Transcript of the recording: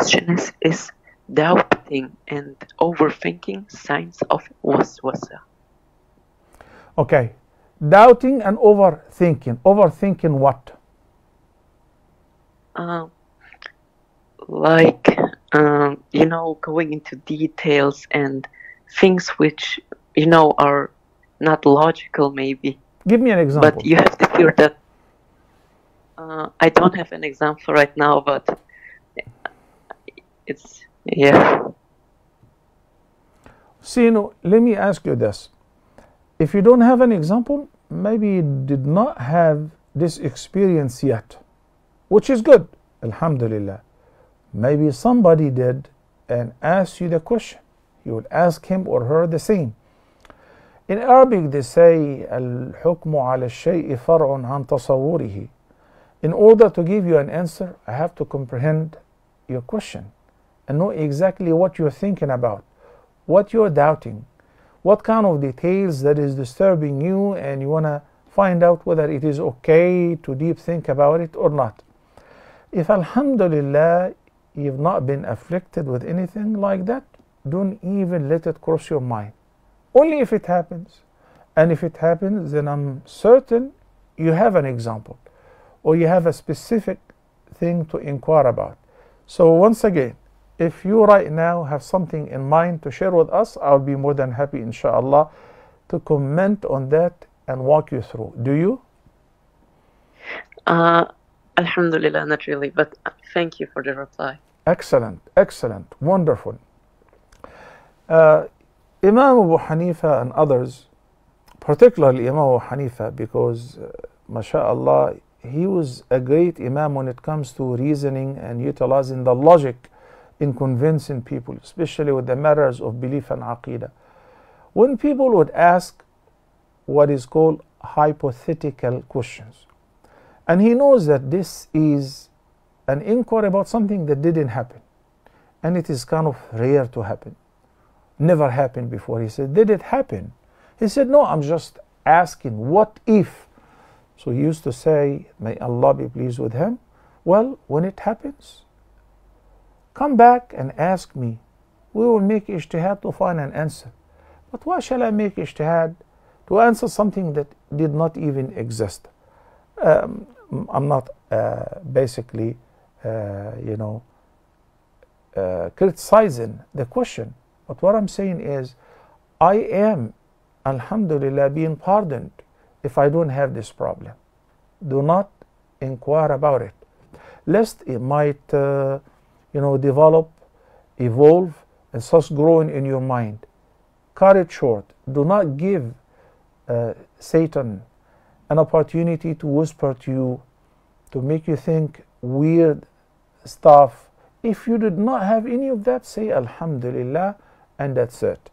question is doubting and overthinking signs of waswasa? Okay, doubting and overthinking. Overthinking what? You know, going into details and things which, you know, are not logical maybe. Give me an example. But you have to hear that. I don't have an example right now, but it's, yeah. Sino, let me ask you this. If you don't have an example, maybe you did not have this experience yet, which is good, alhamdulillah. Maybe somebody did and asked you the question. You would ask him or her the same. In Arabic they say, Al-Hukmu ala al-shay'i far'un an tasawwurihi. In order to give you an answer, I have to comprehend your question and know exactly what you're thinking about, what you're doubting, what kind of details that is disturbing you, and you want to find out whether it is okay to deep think about it or not. If alhamdulillah you've not been afflicted with anything like that, don't even let it cross your mind. Only if it happens. And if it happens, then I'm certain you have an example or you have a specific thing to inquire about. So once again, if you right now have something in mind to share with us, I'll be more than happy, insha'Allah, to comment on that and walk you through. Do you? Alhamdulillah, not really, but thank you for the reply. Excellent, excellent, wonderful. Imam Abu Hanifa and others, particularly Imam Abu Hanifa, because mashallah, he was a great imam when it comes to reasoning and utilizing the logic in convincing people, especially with the matters of belief and aqidah. When people would ask what is called hypothetical questions, and he knows that this is an inquiry about something that didn't happen, and it is kind of rare to happen, never happened before. He said, did it happen? He said, no, I'm just asking, what if? So he used to say, may Allah be pleased with him, well, when it happens, come back and ask me. We will make ijtihad to find an answer. But why shall I make ijtihad to answer something that did not even exist? I'm not basically, you know, criticizing the question. But what I'm saying is, I am, alhamdulillah, being pardoned if I don't have this problem. Do not inquire about it, lest it might, you know, develop, evolve, and thus growing in your mind. Cut it short. Do not give Satan an opportunity to whisper to you, to make you think weird stuff. If you did not have any of that, say alhamdulillah, and that's it.